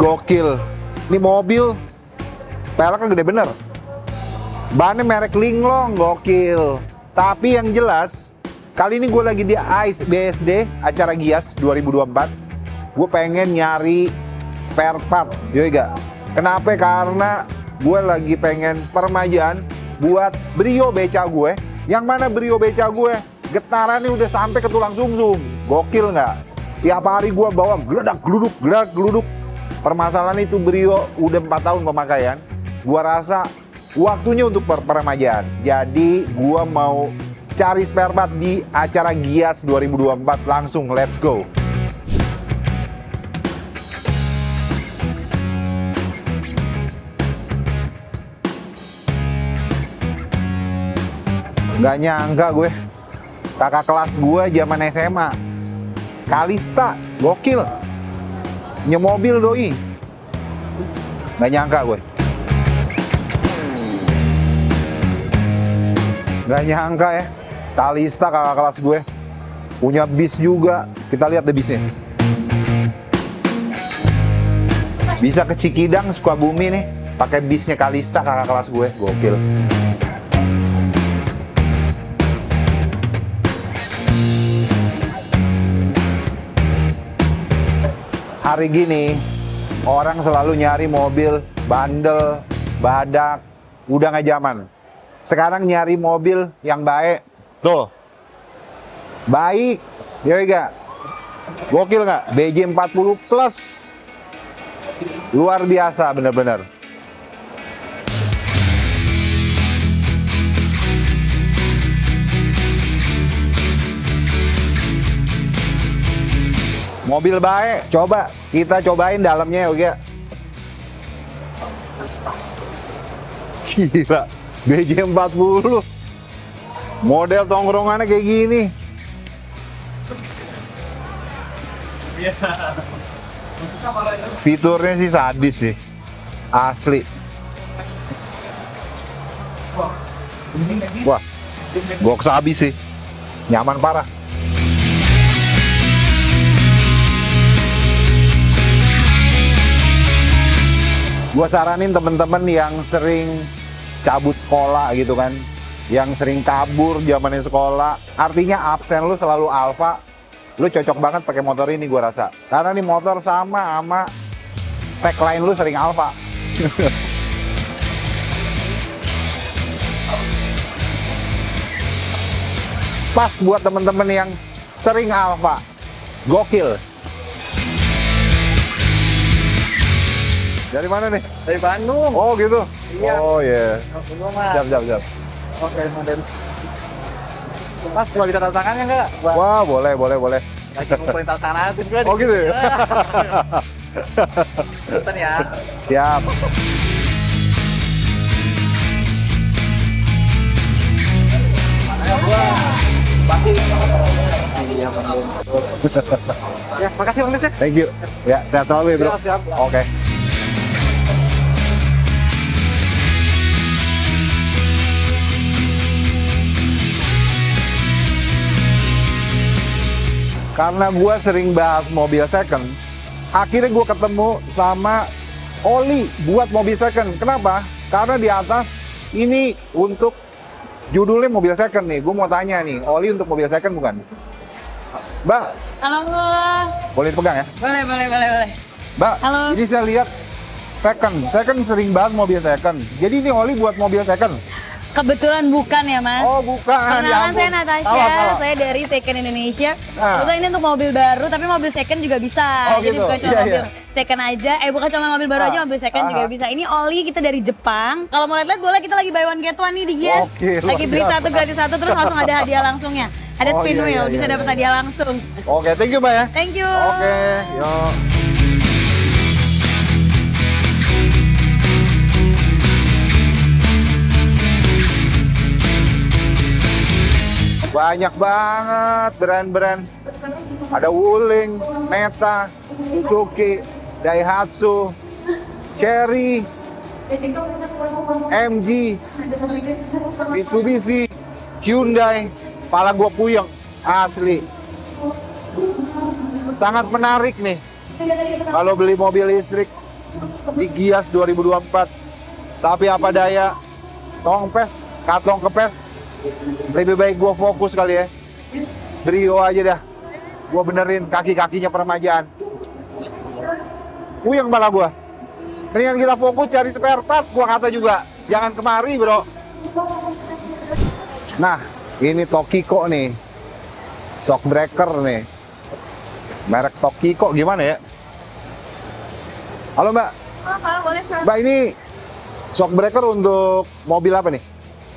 Gokil. Ini mobil peleknya gede bener, bannya merek Linglong. Gokil. Tapi yang jelas kali ini gue lagi di ICE BSD acara Gias 2024. Gue pengen nyari spare part, yoi gak? Kenapa? Karena gue lagi pengen permajaan buat Brio beca gue, yang mana Brio beca gue getarannya udah sampai ke tulang sumsum. Gokil nggak? Tiap hari gue bawa gledak geluduk. Permasalahan itu Brio udah 4 tahun pemakaian, gua rasa waktunya untuk peremajaan. Jadi gua mau cari spare part di acara Gias 2024. Langsung let's go. Gak nyangka gue, kakak kelas gue zaman SMA, Kalista. Gokil, nyemobil doi, gak nyangka gue. Gak nyangka ya, Kalista kakak kelas gue punya bis juga. Kita lihat deh bisnya. Bisa ke Cikidang, Sukabumi nih pakai bisnya Kalista kakak kelas gue. Gokil. Hari gini orang selalu nyari mobil bandel, badak, udah nggak zaman. Sekarang nyari mobil yang baik, tuh baik, ya gak? Gokil nggak? BJ40 Plus, luar biasa bener-bener. Mobil baik, coba kita cobain dalamnya, oke? Gila, BJ40 model tongkrongannya kayak gini. Fiturnya sih sadis sih, asli. Wah, goksa habis sih, nyaman parah. Gue saranin temen-temen yang sering cabut sekolah gitu kan, yang sering kabur zamannya sekolah, artinya absen lu selalu alfa, lu cocok banget pakai motor ini gue rasa. Karena nih motor sama tagline lu sering alfa. Pas buat temen-temen yang sering alfa. Gokil. Dari mana nih? Dari Bandung. Oh gitu? Iya. Oh iya. Jap. Oke, model. Mas, boleh minta tanda tangannya nggak? Wah, boleh. Lagi ngumpulin tanda tangan habis gue. Oh gitu ya? Bentar ya. Siap. Ya, makasih Bang Lisek. Thank you. Ya, sehat selalu ya bro. Siap. Oke. Karena gue sering bahas mobil second, akhirnya gue ketemu sama Oli buat mobil second. Kenapa? Karena di atas ini untuk judulnya mobil second nih. Gue mau tanya nih, Oli untuk mobil second bukan? Mbak. Halo. Boleh dipegang ya? Boleh. Mbak, halo. Ini saya lihat second sering banget mobil second. Jadi ini Oli buat mobil second? Kebetulan bukan ya mas. Oh bukan. Kenalan, saya Natasha, saya dari Second Indonesia. Kebetulan ini untuk mobil baru, tapi mobil second juga bisa. Oh, jadi gitu. Bukan cuma mobil second aja, bukan cuma mobil baru aja, mobil second juga bisa. Ini Oli kita dari Jepang. Kalau mau lihat-lihat bola, kita lagi buy one get one nih di Gias. Lagi beli satu gratis satu, terus langsung ada hadiah langsungnya. Ada spin wheel, bisa dapat hadiah langsung. Oke, thank you mbak ya. Thank you. Oke, yuk. Banyak banget brand-brand, ada Wuling, Neta, Suzuki, Daihatsu, Cherry, MG, Mitsubishi, Hyundai. Pala gua puyeng, asli. Sangat menarik nih, kalau beli mobil listrik di Gias 2024. Tapi apa daya, tongpes, katong kepes. Lebih baik gue fokus kali ya, Brio aja dah. Gue benerin kaki-kakinya peremajaan. Uyang malah gue. Mendingan kita fokus cari spare part. Gue kata juga, jangan kemari bro. Nah, ini Tokiko nih, shock breaker nih, merek Tokiko. Gimana ya? Halo Mbak. Halo, boleh Mbak. Mbak, ini shock breaker untuk mobil apa nih?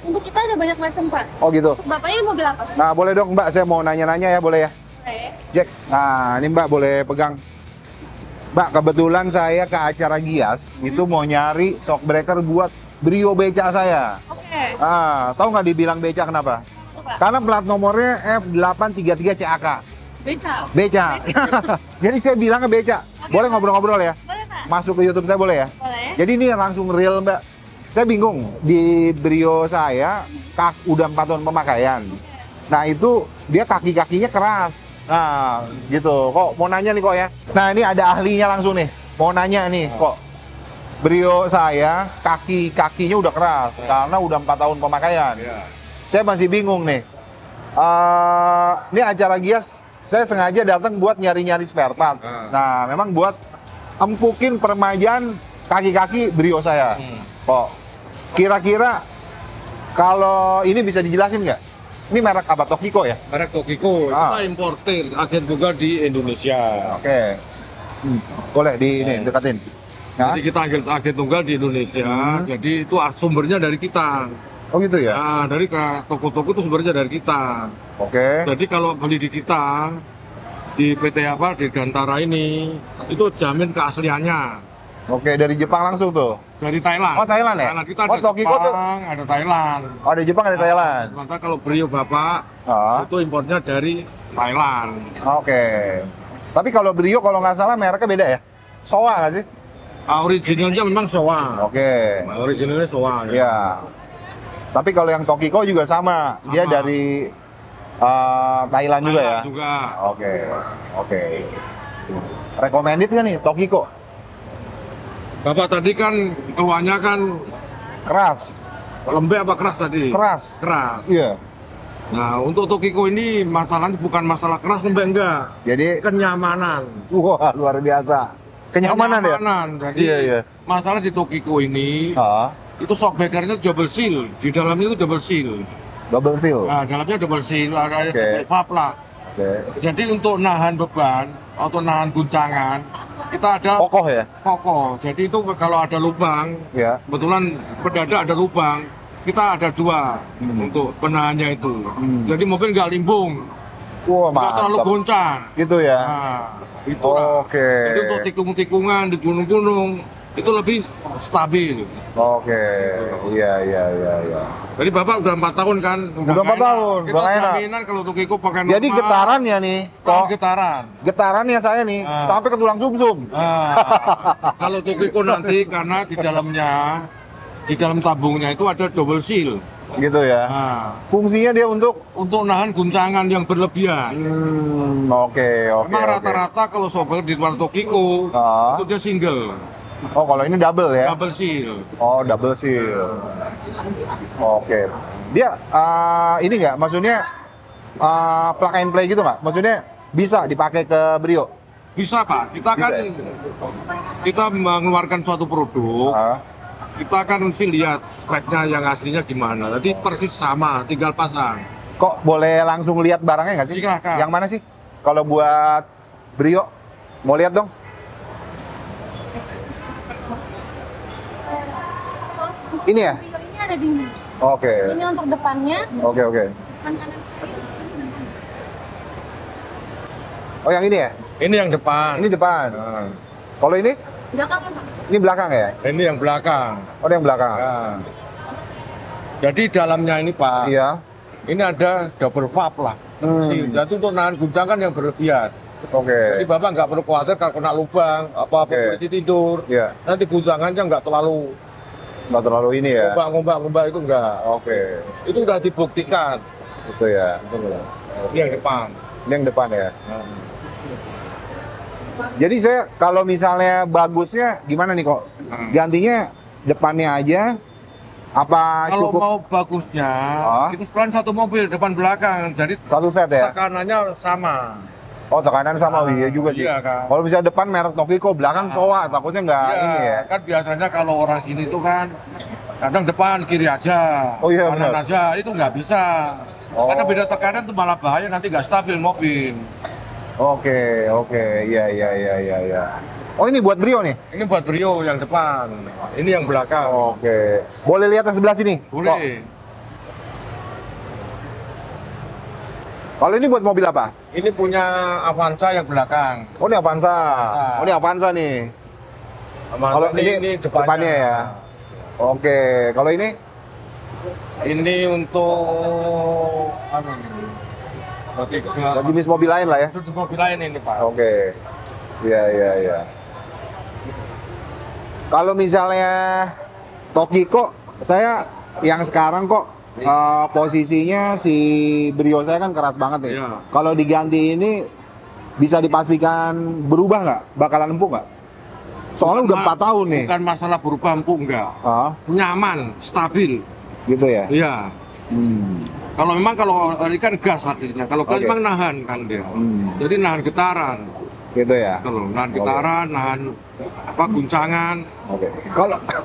Untuk kita ada banyak macam Pak. Oh gitu. Untuk bapaknya ini mobil apa? Nah boleh dong Mbak, saya mau nanya-nanya ya, boleh ya? Boleh. Jack, nah ini Mbak boleh pegang. Mbak, kebetulan saya ke acara Gias itu mau nyari shock breaker buat Brio beca saya. Oke. Okay. Ah, tahu nggak dibilang beca kenapa? Apa? Karena plat nomornya F833CAK. Beca. Beca. Jadi saya bilang ke beca. Okay, boleh ngobrol-ngobrol ya? Boleh Pak. Masuk ke YouTube saya boleh ya? Boleh. Jadi ini langsung real Mbak. Saya bingung, di Brio saya udah 4 tahun pemakaian. Nah itu dia kaki-kakinya keras. Nah gitu, kok mau nanya nih kok ya. Nah ini ada ahlinya langsung nih, mau nanya nih kok. Brio saya kaki-kakinya udah keras karena udah 4 tahun pemakaian. Saya masih bingung nih. Ini acara Gias, saya sengaja datang buat nyari-nyari spare part. Nah memang buat empukin permajaan kaki-kaki Brio saya. Kok. Kira-kira kalau ini bisa dijelasin nggak? Ini merek apa? Tokiko ya? Merek Tokiko, kita importer, agen juga di Indonesia. Oke, okay. Boleh di ini, dekatin. Jadi kita agen tunggal di Indonesia, jadi itu sumbernya dari kita. Oh gitu ya? Nah, dari toko-toko itu sumbernya dari kita. Oke. Jadi kalau beli di kita, di PT apa, di Gantara ini, itu jamin keasliannya. Oke, dari Jepang langsung tuh? Dari Thailand. Oh, Thailand ya? Thailand. Kita ada Tokiko Jepang, tuh. Ada Thailand. Oh, ada Jepang, ada Thailand. Maka kalau Brio Bapak, itu importnya dari Thailand. Oke. Tapi kalau Brio, kalau nggak salah mereknya beda ya? Showa nggak sih? Originalnya memang Showa. Oke. Originalnya Showa. Iya. Ya. Tapi kalau yang Tokiko juga sama. Dia dari Thailand juga ya? Juga. Oke. Oke. Recommended nggak nih Tokiko? Bapak tadi kan keluarnya kan keras, lembek apa keras tadi? Keras, keras. Iya. Nah untuk Tokiko ini masalahnya bukan masalah keras lembek enggak. Jadi kenyamanan. Wah luar biasa. Kenyamanan ya. Kenyamanan. Jadi iya. Masalah di Tokiko ini itu shock breakernya double seal, di dalamnya itu double seal. Double seal. Nah dalamnya double seal, ada double pop lah. Jadi untuk nahan beban atau nahan guncangan. Kita ada kokoh ya? Kokoh, jadi itu kalau ada lubang, kebetulan pedada ada lubang, kita ada dua untuk penahannya itu. Jadi mobil nggak limbung, nggak terlalu goncang. Gitu ya? Nah, itulah. Okay. Jadi untuk tikung-tikungan di gunung-gunung, itu lebih stabil. Oke, iya. Jadi Bapak udah 4 tahun kan? Udah 4 tahun, kita jaminan kalau Tokiko pakai normal. Jadi getarannya nih, kok? Getarannya saya nih, sampai ke tulang sumsum. Kalau Tokiko nanti, karena di dalam tabungnya itu ada double seal. Gitu ya? Fungsinya dia untuk nahan guncangan yang berlebihan. Oke. Memang rata-rata kalau software di luar Tokiko, itu dia single. Oh, kalau ini double ya? Double seal. Oh, double seal. Oke. Dia ini nggak? Maksudnya plug and play gitu nggak? Maksudnya bisa dipakai ke Brio? Bisa Pak. Kita kan kita mengeluarkan suatu produk, kita akan mesti lihat speknya yang aslinya gimana. Jadi persis sama, tinggal pasang. Kok boleh langsung lihat barangnya nggak sih? Silahkan. Yang mana sih? Kalau buat Brio, mau lihat dong? Ini ya? Ini ada di sini. Oke. Ini untuk depannya. Oke. Oh yang ini ya? Ini yang depan. Ini depan. Kalau ini? Belakang Pak. Ini belakang ya? Ini yang belakang. Oh yang belakang. Ya. Jadi dalamnya ini Pak. Iya. Ini ada double pop lah. Jadi untuk nahan guncangan yang berlebihan. Jadi Bapak nggak perlu khawatir kalau kena lubang, apa-apa polisi tidur. Nanti guncangannya nggak terlalu. Nggak terlalu ini ya? Ngombak-ngombak itu enggak. Itu udah dibuktikan. Itu ya? Ini yang depan. Ini yang depan ya? Jadi saya kalau misalnya bagusnya gimana nih kok? Gantinya depannya aja apa kalau cukup? Kalau mau bagusnya itu sekalian satu mobil depan belakang, jadi satu set ya. Tekanannya sama. Oh, tekanan sama, iya juga sih. Iya, kan. Kalau bisa depan merek Tokiko, belakang Showa, takutnya nggak ini ya. Kan biasanya kalau orang sini tuh kan kadang depan kiri aja, kanan aja, itu nggak bisa. Karena beda tekanan tuh malah bahaya, nanti nggak stabil mobil. Oke, oke, iya. Oh, ini buat Brio nih? Ini buat Brio yang depan, ini yang belakang. Oke. Boleh lihat yang sebelah sini? Boleh. Kalau ini buat mobil apa? Ini punya Avanza yang belakang. Oh, ini Avanza. Oh, ini Avanza nih. Kalau ini depannya ya. Oke, kalau ini? Ini untuk apa nih? Buat jenis mobil lain lah ya. Jenis mobil lain ini, Pak. Oke. Iya. Kalau misalnya Tokiko, saya yang sekarang kok posisinya si Brio saya kan keras banget nih. Ya. Kalau diganti ini bisa dipastikan berubah nggak? Bakalan empuk nggak? Soalnya bukan udah 4 tahun nih. Bukan masalah berubah empuk nggak. Nyaman, stabil. Gitu ya? Iya. Kalau memang kalau ini kan gas artinya. Kalau gas memang nahan kan dia. Jadi nahan getaran. Gitu ya? Betul, nahan getaran, nahan apa guncangan. Oke.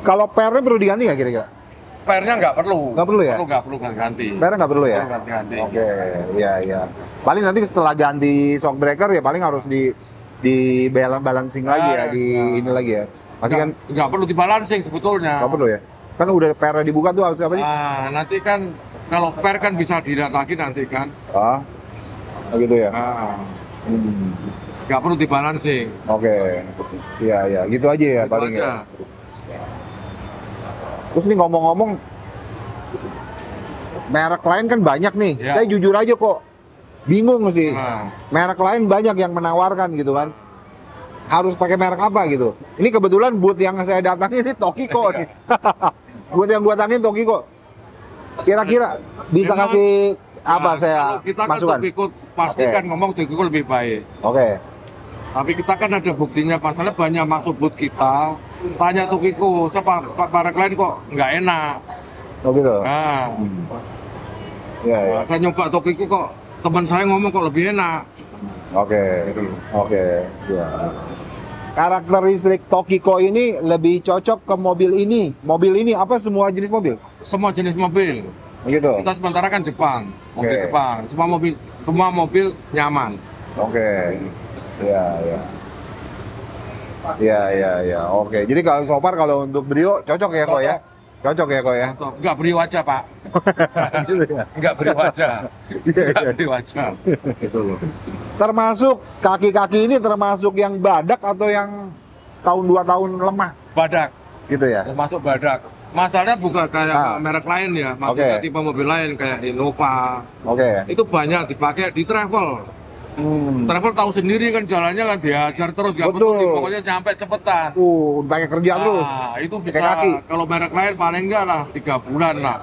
Kalau pernya perlu diganti nggak kira-kira? Pernya nggak perlu. Nggak perlu ya? Nggak perlu ganti. Pernya nggak perlu ya? Ganti. Oke, iya. Paling nanti setelah ganti shock breaker ya paling harus di balancing lagi ya, ini lagi ya. Masih kan nggak perlu di balancing sebetulnya. Nggak perlu ya? Kan udah pernya dibuka tuh harus apa sih? Nanti kan kalau per kan bisa dilihat lagi nanti kan. Gitu ya? Nggak perlu di balancing. Oke. Iya, gitu aja ya gitu paling aja. Terus nih ngomong-ngomong merek lain kan banyak nih. Saya jujur aja kok bingung sih. Merek lain banyak yang menawarkan gitu kan. Harus pakai merek apa gitu. Ini kebetulan booth yang saya datangi ini Tokiko nih. Booth yang gua datangin Tokiko. Kira-kira bisa kasih apa saya masukan? Kita kan pastikan ngomong Tokiko lebih baik. Oke. Tapi kita kan ada buktinya, masalah banyak masuk booth kita tanya Tokiko, siapa para klien kok nggak enak. Oh gitu. Nah, saya nyoba Tokiko kok teman saya ngomong kok lebih enak. Oke. Ya. Karakteristik Tokiko ini lebih cocok ke mobil ini. Mobil ini apa semua jenis mobil? Semua jenis mobil. Gitu. Kita sementara kan Jepang, mobil Jepang. Semua mobil nyaman. Oke. Ya. Oke. Jadi kalau so far kalau untuk Brio cocok ya kok ya. Cocok ya kok ya. Enggak Brio aja, Pak. Enggak Brio aja. Enggak Brio aja. Gitu loh. Termasuk kaki-kaki ini termasuk yang badak atau yang setahun 2 tahun lemah? Badak. Gitu ya. Termasuk badak. Masalahnya bukan kayak merek lain ya, maksudnya tipe mobil lain kayak Innova. Itu banyak dipakai di travel. Travel tahu sendiri kan jalannya kan diajar terus, nggak penting pokoknya sampai cepetan. Pakai kerja terus. Itu bisa. Kalau merek lain paling enggak lah 3 bulan lah.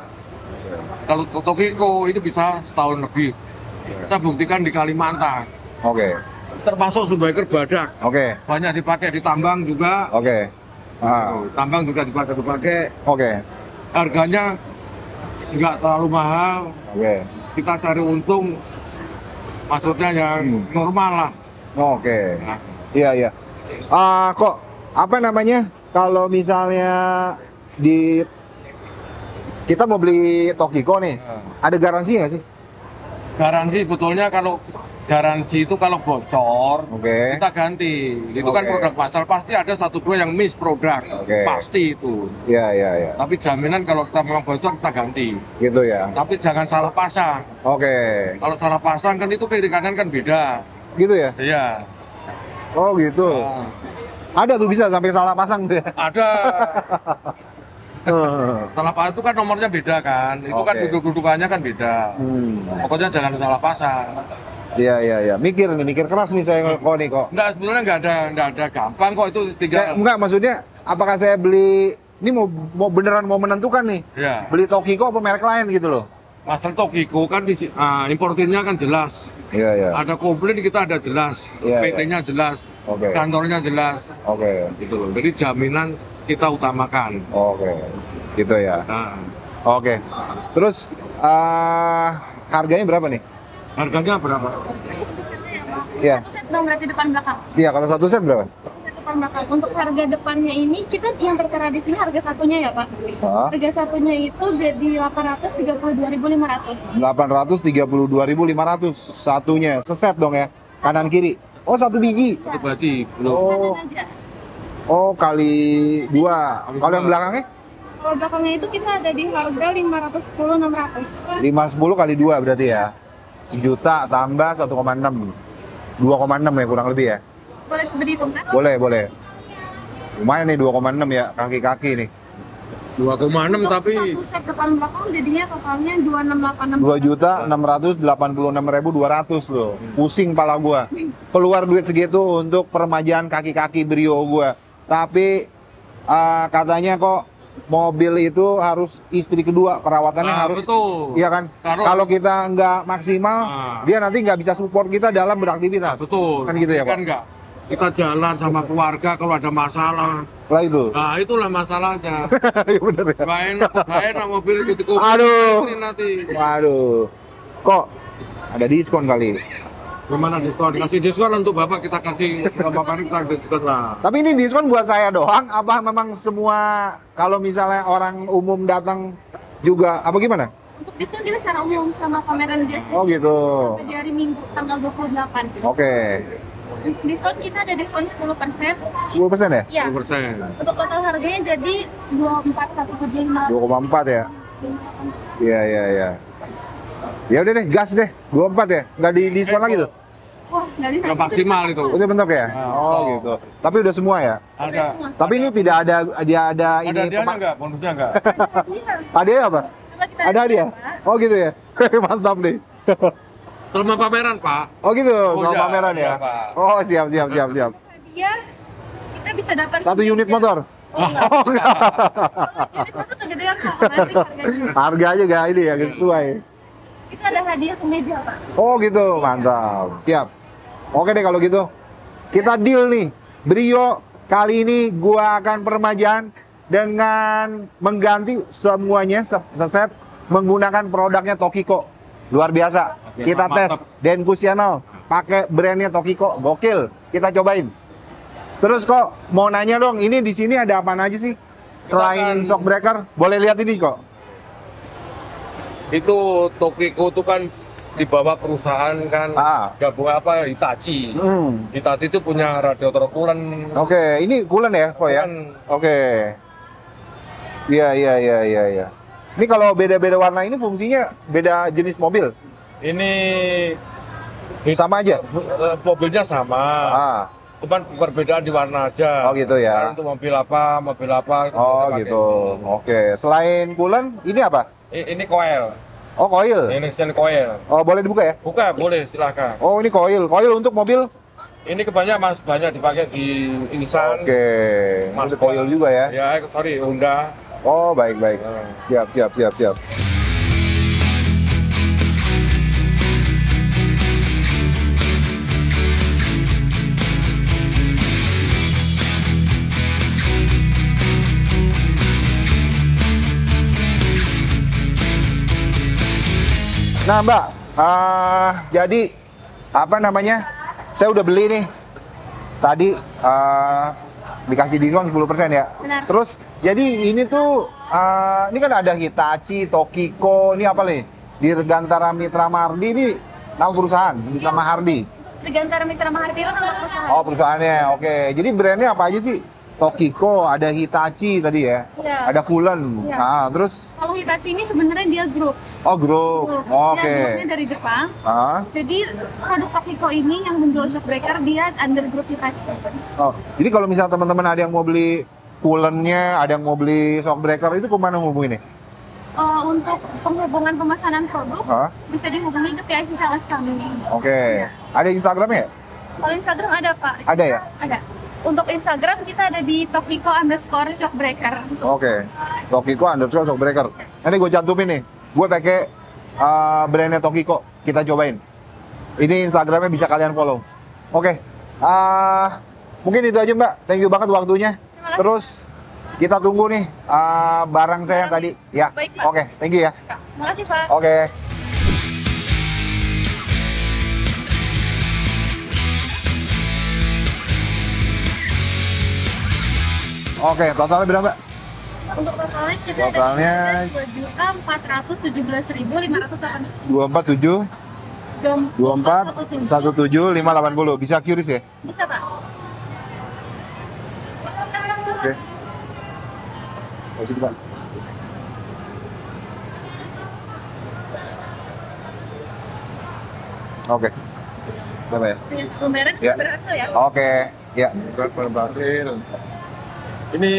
Kalau Tokiko itu bisa setahun lebih. Saya buktikan di Kalimantan. Termasuk Sunbiker badak. Banyak dipakai di tambang juga. Tambang juga dipakai. Harganya nggak terlalu mahal. Kita cari untung. Maksudnya yang normal lah. Iya. Kok apa namanya? Kalau misalnya di kita mau beli Tokiko nih, ada garansi nggak sih? Garansi betulnya kalau garansi itu kalau bocor, kita ganti. Itu kan produk pasar pasti ada 1-2 yang miss produk, pasti itu. Iya. Tapi jaminan kalau kita memang bocor kita ganti. Gitu ya. Tapi jangan salah pasang. Kalau salah pasang kan itu kiri kanan kan beda. Gitu ya. Iya. Oh gitu. Ada tuh bisa sampai salah pasang tuh. Ada. Salah pasang itu kan nomornya beda kan, itu kan duduk-dudukannya kan beda. Pokoknya jangan salah pasang. Iya. Mikir keras nih saya kok. Enggak, sebenarnya enggak ada gampang kok itu tinggal. Enggak, maksudnya apakah saya beli ini mau beneran mau menentukan nih. Beli Tokiko apa merek lain gitu loh. Masalah Tokiko kan importirnya kan jelas. Ada komplain kita ada jelas, PT-nya jelas. kantornya jelas. Gitu loh. Jadi jaminan kita utamakan. Gitu ya. Terus harganya berapa nih? Harganya berapa? Iya. Satu set dong berarti depan belakang. Iya, kalau satu set berapa? Belakang. Untuk harga depannya ini kita yang tertera di sini harga satunya ya Pak. Harga satunya itu jadi 832.500. 832.500 satunya. Seset dong ya. Kanan kiri. Oh, satu biji. Satu biji. Oh, kali dua. Kalau yang belakangnya? Kalau belakangnya itu kita ada di harga 510.600. 510 kali 2 berarti ya. 1 juta tambah 1,6. 2,6 ya kurang lebih ya. Boleh dihitung kan? Boleh, boleh. Lumayan nih 2,6 ya, kaki-kaki nih. 2,6 tapi satu set depan belakang jadinya totalnya 2.686.200 loh. Pusing pala gua. Keluar duit segitu untuk peremajaan kaki-kaki Brio gua. Tapi katanya kok mobil itu harus istri kedua, perawatannya harus betul. Iya kan? Kalau kita nggak maksimal, dia nanti nggak bisa support kita dalam beraktivitas. Betul. Kan gitu ya, Pak? Enggak. Kita jalan sama keluarga kalau ada masalah. Lah itu. Nah, itulah masalahnya. Iya benar ya. Gak enak mobil itu dikubur. Aduh. Nanti. Waduh. Kok ada diskon kali? Gimana diskon? Kasih diskon untuk Bapak, kita kasih Bapak kita diskon lah. Tapi ini diskon buat saya doang apa memang semua kalau misalnya orang umum datang juga apa gimana? Untuk diskon kita secara umum sama pameran biasa. Oh gitu. Sampai di hari Minggu tanggal 28. Diskon kita ada diskon 10%. 10% ya? Iya. 10%. Untuk total harganya jadi 24175. 2,4 ya? Iya. Ya udah deh, gas deh. 24 ya? Nggak di diskon lagi tuh? Wah, nggak bisa. Nggak maksimal itu. Udah bentuk ya? Oh gitu. Tapi udah semua ya? Ada. Tapi ini tidak ada, dia ada ini. Ada hadiahnya nggak? Bonusnya nggak? Hadiahnya apa? Coba kita ada hadiah? Oh gitu ya? Mantap nih. Selama pameran, Pak. Oh gitu, selama pameran ya? Pak. Oh siap. Hadiah, kita bisa dapat 1 unit motor? Oh enggak. Unit motor kegedean, Pak. Harganya nggak ini ya, nggak sesuai. Kita ada hadiah kemeja, Pak. Oh gitu, mantap. Siap. Oke deh kalau gitu. Kita deal nih. Brio, kali ini gua akan peremajaan dengan mengganti semuanya seset menggunakan produknya Tokiko. Luar biasa. Kita tes Denkus Channel pakai brandnya Tokiko, gokil. Kita cobain. Terus kok mau nanya dong, ini di sini ada apa aja sih? Selain shock breaker, boleh lihat ini kok. Itu Tokiko itu kan di bawah perusahaan kan gabung apa Hitachi. Hitachi itu punya radiator coolant. Ini coolant ya kok ya? Iya. Ini kalau beda-beda warna ini fungsinya beda jenis mobil. Ini sama aja. Mobilnya sama. Cuman perbedaan di warna aja. Oh gitu ya. Untuk mobil apa. Oh gitu. Selain coolant, ini apa? Ini coil. Oh coil. Ini stand coil. Oh boleh dibuka ya? Buka, boleh silahkan. Oh ini coil. Coil untuk mobil? Ini kebanyakan banyak dipakai di Insan. Mas coil juga ya? Ya, sorry Honda. Oh baik. Siap. Nah Mbak, jadi apa namanya? Saya udah beli nih tadi. Dikasih diskon 10% ya. Benar. Terus jadi ini tuh ini kan ada Hitachi, Tokiko, ini apa nih? Dirgantara Mitra Mahardi ini nama perusahaan, Mitra Mahardi. Dirgantara Mitra Mahardi itu nama perusahaan. Oh, perusahaannya. Oke. Jadi brandnya apa aja sih? Tokiko, ada Hitachi tadi ya. Ada Kulen. Terus kalau Hitachi ini sebenarnya dia grup. Oh, grup. Grupnya dari Jepang. Jadi produk Tokiko ini yang menjual shock breaker dia under grup Hitachi. Jadi kalau misalnya teman-teman ada yang mau beli kulennya, ada yang mau beli shock breaker itu kemana hubunginnya? Untuk penghubungan pemesanan produk bisa dihubungi ke PIC sales kami. Ada Instagramnya? Kalau Instagram ada Pak. Ada ya? Ada. Untuk Instagram kita ada di Tokiko_shockbreaker. Tokiko_shockbreaker. Ini gue cantumin nih. Gue pakai brandnya Tokiko. Kita cobain. Ini Instagramnya bisa kalian follow. Mungkin itu aja Mbak, thank you banget waktunya. Terus kita tunggu nih barang saya yang tadi. Ya, oke, thank you ya. Terima kasih Pak. Oke. Oke, totalnya berapa? Untuk totalnya kita ada 2.417.580. Bisa QRIS ya? Bisa Pak. Oke. Masih Pak. Oke. Berapa ya? Pembayaran sudah berhasil ya? Oke, ya. Berhasil. Ini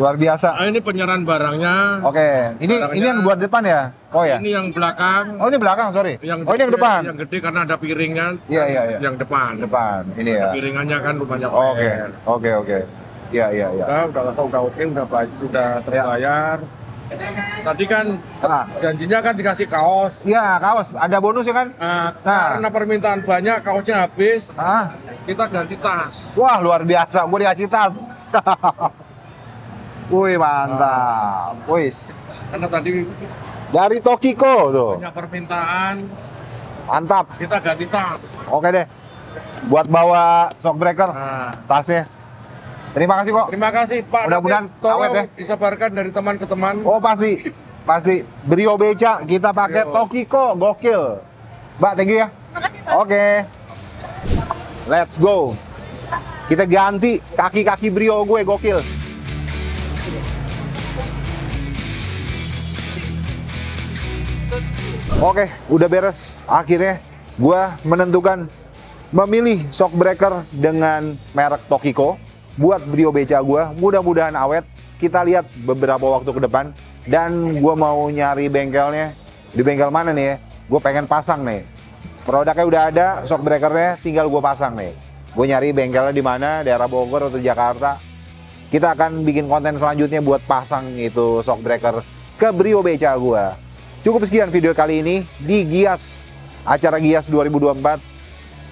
luar biasa. Ini penyerahan barangnya. Oke. Ini yang buat depan ya? Oh ya. Ini yang belakang. Oh ini belakang, sorry. Yang oh ini yang depan. Yang gede karena ada piringan. Iya iya. Ya. Yang depan. Depan. Ini ya. Piringannya kan rupanya. Oke. Oke oke. Iya iya. Udah baik, sudah terbayar. Ya. Tadi kan janjinya kan dikasih kaos. Iya kaos. Ada bonus ya kan? Karena permintaan banyak, kaosnya habis. Kita ganti tas. Wah luar biasa. Gue dikasih tas. Wih mantap, wis. Karena tadi dari Tokiko tuh. Banyak permintaan. Mantap. Kita ganti tas. Oke deh. Buat bawa shock breaker, tasnya. Terima kasih kok. Terima kasih Pak. Mudah-mudahan awet ya. Disebarkan dari teman ke teman. Oh pasti, pasti. Brio beca kita pakai Tokiko, gokil. Mbak, thank you ya. Terima kasih Pak. Oke. Let's go. Kita ganti kaki-kaki Brio gue, gokil. Oke, udah beres. Akhirnya gue menentukan memilih shock breaker dengan merek Tokiko buat Brio beca gue. Mudah-mudahan awet. Kita lihat beberapa waktu ke depan. Dan gue mau nyari bengkelnya. Di bengkel mana nih ya? Gue pengen pasang nih. Produknya udah ada, shock breakernya tinggal gue pasang nih. Gue nyari bengkelnya di mana, daerah Bogor atau Jakarta. Kita akan bikin konten selanjutnya buat pasang itu shock breaker ke Brio beca gue. Cukup sekian video kali ini di Gias, acara Gias 2024.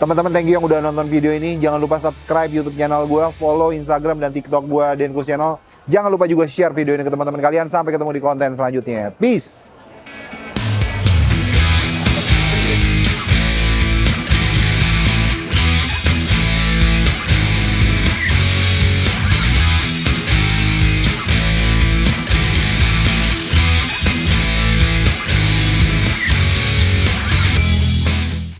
Teman-teman, thank you yang udah nonton video ini. Jangan lupa subscribe YouTube channel gue, follow Instagram dan TikTok gue, Denkus Channel. Jangan lupa juga share video ini ke teman-teman kalian. Sampai ketemu di konten selanjutnya. Peace!